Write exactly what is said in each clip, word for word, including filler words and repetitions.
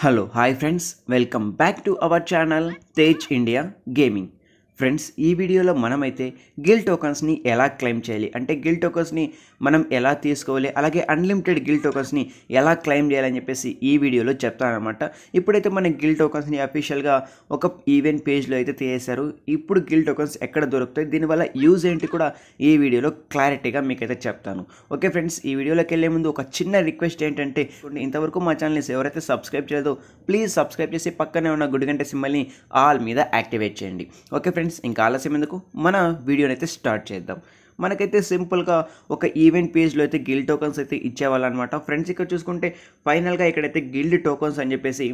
Hello hi friends, welcome back to our channel Tej India gaming. Friends, ఈ వీడియోలో మనమైతే గిల్ టోకన్స్ని ఎలా క్లెయిమ్ చేయాలి అంటే గిల్ టోకన్స్ని మనం ఎలా తీసుకోవాలి, అలాగే అన్లిమిటెడ్ గిల్ టోకన్స్ని ఎలా క్లెయిమ్ చేయాలని చెప్పేసి ఈ వీడియోలో చెప్తానమాట. ఇప్పుడైతే మన గిల్ టోకన్స్ని అఫీషియల్గా ఒక ఈవెంట్ పేజ్లో అయితే తీసేశారు. ఇప్పుడు గిల్ టోకన్స్ ఎక్కడ దొరుకుతాయి, దీనివల్ల యూజ్ ఏంటి కూడా ఈ వీడియోలో క్లారిటీగా మీకైతే చెప్తాను. ఓకే ఫ్రెండ్స్, ఈ వీడియోలోకి వెళ్ళే ముందు ఒక చిన్న రిక్వెస్ట్ ఏంటంటే, ఇంతవరకు మా ఛానల్ని ఎవరైతే సబ్స్క్రైబ్ చేయలేదో ప్లీజ్ సబ్స్క్రైబ్ చేసి పక్కనే ఉన్న గుడి గంట సింబల్ని ఆల్ మీద యాక్టివేట్ చేయండి. ఓకే ఫ్రెండ్స్, ఇంకా ఆలస్యం ఎందుకు, మన వీడియోని అయితే స్టార్ట్ చేద్దాం. మనకైతే సింపుల్గా ఒక ఈవెంట్ పేజ్లో అయితే గిల్డ్ టోకన్స్ అయితే ఇచ్చేవాళ్ళనమాట. ఫ్రెండ్స్, ఇక్కడ చూసుకుంటే ఫైనల్గా ఇక్కడైతే గిల్డ్ టోకన్స్ అని చెప్పేసి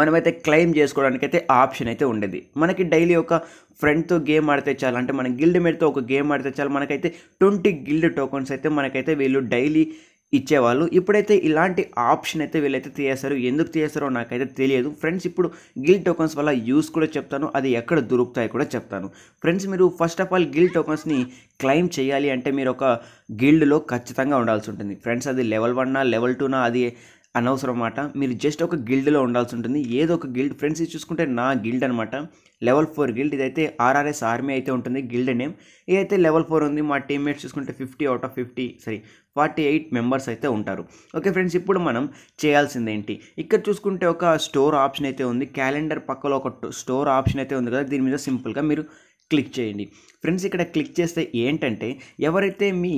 మనమైతే క్లెయిమ్ చేసుకోవడానికి అయితే ఆప్షన్ అయితే ఉండేది. మనకి డైలీ ఒక ఫ్రెండ్తో గేమ్ ఆడితే చాలు, అంటే మన గిల్డ్ మేట్తో ఒక గేమ్ ఆడితే చాలు, మనకైతే ట్వంటీ గిల్డ్ టోకన్స్ అయితే మనకైతే వీళ్ళు డైలీ ఇచ్చేవాళ్ళు. ఇప్పుడైతే ఇలాంటి ఆప్షన్ అయితే వీళ్ళైతే తీసేశారు. ఎందుకు తీసేశారో నాకైతే తెలియదు. ఫ్రెండ్స్, ఇప్పుడు గిల్డ్ టోకన్స్ వల్ల యూస్ కూడా చెప్తాను, అది ఎక్కడ దొరుకుతాయి కూడా చెప్తాను. ఫ్రెండ్స్, మీరు ఫస్ట్ ఆఫ్ ఆల్ గిల్డ్ టోకన్స్ని క్లెయిమ్ చేయాలి అంటే మీరు ఒక గిల్డ్లో ఖచ్చితంగా ఉండాల్సి ఉంటుంది. ఫ్రెండ్స్, అది లెవెల్ వన్నా లెవెల్ టూనా అది అనవసరం మాట. మీరు జస్ట్ ఒక గిల్డ్లో ఉండాల్సి ఉంటుంది, ఏదో ఒక గిల్డ్. ఫ్రెండ్స్, ఇది చూసుకుంటే నా గిల్డ్ అనమాట, లెవెల్ ఫోర్ గిల్డ్. ఇదైతే ఆర్ఆర్ఎస్ ఆర్మీ అయితే ఉంటుంది గిల్డ్ నేమ్. ఇదైతే లెవెల్ ఫోర్ ఉంది. మా టీమ్మేట్స్ చూసుకుంటే fifty out of fifty sorry forty eight members అయితే ఉంటారు. ఓకే ఫ్రెండ్స్, ఇప్పుడు మనం చేయాల్సింది ఏంటి, ఇక్కడ చూసుకుంటే ఒక స్టోర్ ఆప్షన్ అయితే ఉంది. క్యాలెండర్ పక్కలో ఒక స్టోర్ ఆప్షన్ అయితే ఉంది కదా, దీని మీద సింపుల్గా మీరు క్లిక్ చేయండి. ఫ్రెండ్స్, ఇక్కడ క్లిక్ చేస్తే ఏంటంటే ఎవరైతే మీ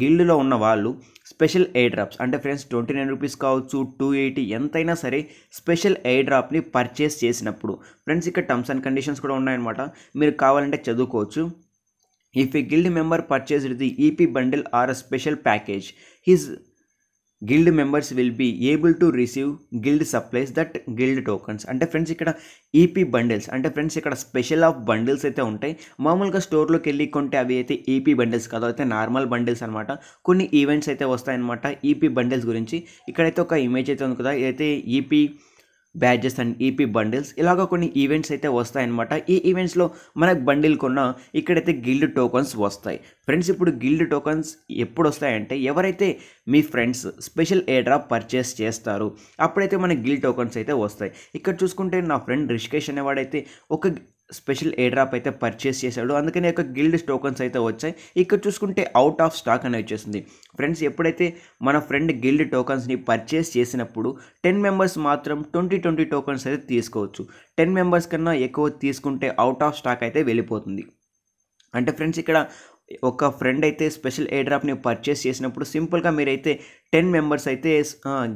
గిల్డ్లో ఉన్న వాళ్ళు స్పెషల్ ఎయిర్ డ్రాప్స్ అంటే ఫ్రెండ్స్ ట్వంటీ నైన్ రూపీస్ కావచ్చు, టూ ఎయిటీ ఎంతైనా సరే స్పెషల్ ఎయిర్ డ్రాప్ని పర్చేస్ చేసినప్పుడు ఫ్రెండ్స్ ఇక్కడ టర్మ్స్ అండ్ కండిషన్స్ కూడా ఉన్నాయన్నమాట. మీరు కావాలంటే చదువుకోవచ్చు. If a guild member purchased the EP bundle or a special package, his guild members will be able to receive guild supplies that guild tokens. అంటే friends ఇక్కడ EP bundles అంటే friends ఇక్కడ special of bundles అయితే ఉంటాయి. మామూలుగా స్టోర్లోకి వెళ్ళి కొంటే అవి అయితే ఈపీ బండిల్స్ కాదు, అయితే నార్మల్ బండిల్స్ అనమాట. కొన్ని ఈవెంట్స్ అయితే వస్తాయన్నమాట ఈపీ బండిల్స్ గురించి. ఇక్కడైతే ఒక ఇమేజ్ అయితే ఉంది కదా, ఇదైతే EP badges and EP bundles. ఇలాగ కొన్ని ఈవెంట్స్ అయితే వస్తాయన్నమాట. ఈ ఈవెంట్స్లో మనకు బండిల్ కొన్న ఇక్కడైతే గిల్డ్ టోకన్స్ వస్తాయి. ఫ్రెండ్స్, ఇప్పుడు గిల్డ్ టోకన్స్ ఎప్పుడు వస్తాయంటే ఎవరైతే మీ friends special air drop purchase చేస్తారు అప్పుడైతే మన గిల్డ్ టోకన్స్ అయితే వస్తాయి. ఇక్కడ చూసుకుంటే నా ఫ్రెండ్ రిషికేష్ అనేవాడైతే ఒక స్పెషల్ ఎయిర్ డ్రాప్ అయితే పర్చేస్ చేశాడు, అందుకని ఒక గిల్డ్ టోకన్స్ అయితే వచ్చాయి. ఇక్కడ చూసుకుంటే అవుట్ ఆఫ్ స్టాక్ అనేది వచ్చేసింది. ఫ్రెండ్స్, ఎప్పుడైతే మన ఫ్రెండ్ గిల్డ్ టోకన్స్ని పర్చేస్ చేసినప్పుడు టెన్ మెంబర్స్ మాత్రం ట్వంటీ ట్వంటీ టోకన్స్ అయితే తీసుకోవచ్చు. టెన్ మెంబర్స్ కన్నా ఎక్కువ తీసుకుంటే అవుట్ ఆఫ్ స్టాక్ అయితే వెళ్ళిపోతుంది. అంటే ఫ్రెండ్స్, ఇక్కడ ఒక ఫ్రెండ్ అయితే స్పెషల్ ఎయిర్ డ్రాప్ని పర్చేస్ చేసినప్పుడు సింపుల్గా మీరైతే టెన్ మెంబర్స్ అయితే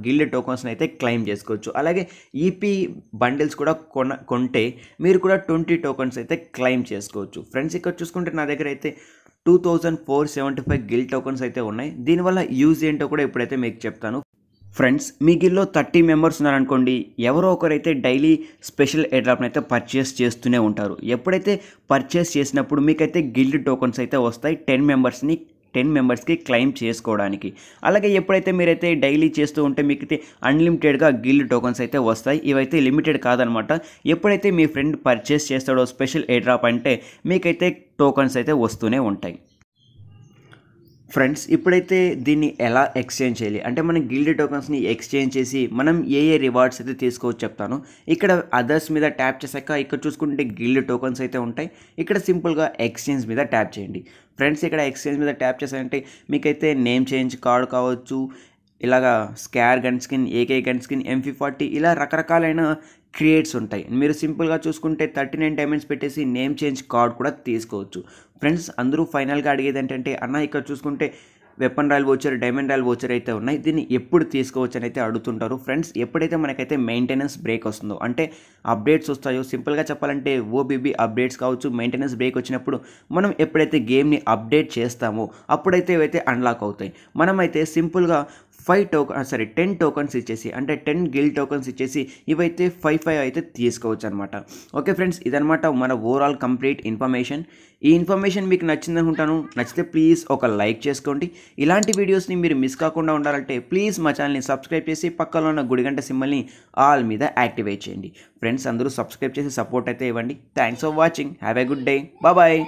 గిల్డ్ టోకన్స్ని అయితే క్లెయిమ్ చేసుకోవచ్చు. అలాగే ఈపీ బండిల్స్ కూడా కొన కొంటే మీరు కూడా ట్వంటీ టోకన్స్ అయితే క్లెయిమ్ చేసుకోవచ్చు. ఫ్రెండ్స్, ఇక్కడ చూసుకుంటే నా దగ్గర అయితే two thousand four seventy five guild tokens అయితే ఉన్నాయి. దీనివల్ల యూజ్ ఏంటో కూడా ఇప్పుడైతే మీకు చెప్తాను. ఫ్రెండ్స్, మీ గిల్లో థర్టీ మెంబర్స్ ఉన్నారనుకోండి, ఎవరో ఒకరైతే డైలీ స్పెషల్ ఎయిర్ డ్రాప్ని అయితే పర్చేస్ చేస్తూనే ఉంటారు. ఎప్పుడైతే పర్చేస్ చేసినప్పుడు మీకైతే గిల్డ్ టోకన్స్ అయితే వస్తాయి టెన్ మెంబర్స్ని టెన్ మెంబర్స్కి క్లెయిమ్ చేసుకోవడానికి. అలాగే ఎప్పుడైతే మీరైతే డైలీ చేస్తూ ఉంటే మీకైతే అన్లిమిటెడ్గా గిల్డ్ టోకన్స్ అయితే వస్తాయి. ఇవైతే లిమిటెడ్ కాదనమాట. ఎప్పుడైతే మీ ఫ్రెండ్ పర్చేస్ చేస్తాడో స్పెషల్ ఎయిర్ డ్రాప్ అంటే మీకైతే టోకన్స్ అయితే వస్తూనే ఉంటాయి. ఫ్రెండ్స్, ఇప్పుడైతే దీన్ని ఎలా ఎక్స్చేంజ్ చేయాలి అంటే మనం గిల్డ్ టోకన్స్ని ఎక్స్చేంజ్ చేసి మనం ఏ ఏ రివార్డ్స్ అయితే తీసుకోవచ్చు చెప్తాను. ఇక్కడ అదర్స్ మీద ట్యాప్ చేశాక ఇక్కడ చూసుకుంటే గిల్డ్ టోకన్స్ అయితే ఉంటాయి. ఇక్కడ సింపుల్గా ఎక్స్చేంజ్ మీద ట్యాప్ చేయండి. ఫ్రెండ్స్, ఇక్కడ ఎక్స్చేంజ్ మీద ట్యాప్ చేశారంటే మీకైతే నేమ్ చేంజ్ కార్డ్ కావచ్చు, ఇలాగా scar gun skin, AK gun skin, MP forty ఇలా రకరకాలైన క్రియేట్స్ ఉంటాయి. మీరు సింపుల్గా చూసుకుంటే థర్టీ నైన్ డైమండ్స్ పెట్టేసి నేమ్ చేంజ్ కార్డ్ కూడా తీసుకోవచ్చు. ఫ్రెండ్స్, అందరూ ఫైనల్గా అడిగేది ఏంటంటే అన్న ఇక్కడ చూసుకుంటే weapon royal voucher, diamond royal voucher అయితే ఉన్నాయి, దీన్ని ఎప్పుడు తీసుకోవచ్చు అని అయితే అడుగుతుంటారు. ఫ్రెండ్స్, ఎప్పుడైతే మనకైతే మెయింటెనెన్స్ బ్రేక్ వస్తుందో అంటే అప్డేట్స్ వస్తాయో, సింపుల్గా చెప్పాలంటే ఓబీబీ అప్డేట్స్ కావచ్చు, మెయింటెనెన్స్ బ్రేక్ వచ్చినప్పుడు మనం ఎప్పుడైతే గేమ్ని అప్డేట్ చేస్తామో అప్పుడైతే ఇవైతే అన్లాక్ అవుతాయి. మనమైతే సింపుల్గా five token sorry ten tokens ఇచ్చేసి అంటే టెన్ గిల్డ్ టోకన్స్ ఇచ్చేసి ఇవైతే ఫైవ్ ఫైవ్ అయితే తీసుకోవచ్చు అనమాట. ఓకే ఫ్రెండ్స్, ఇదనమాట మన ఓవరాల్ కంప్లీట్ ఇన్ఫర్మేషన్. ఈ ఇన్ఫర్మేషన్ మీకు నచ్చింది అనుకుంటాను. నచ్చితే ప్లీజ్ ఒక లైక్ చేసుకోండి. ఇలాంటి వీడియోస్ని మీరు మిస్ కాకుండా ఉండాలంటే ప్లీజ్ మా ఛానల్ని సబ్స్క్రైబ్ చేసి పక్కలో ఉన్న గుడిగంట సింబల్ని ఆల్ మీద యాక్టివేట్ చేయండి. ఫ్రెండ్స్, అందరూ సబ్స్క్రైబ్ చేసి సపోర్ట్ అయితే ఇవ్వండి. Thanks for watching. Have a good day. Bye.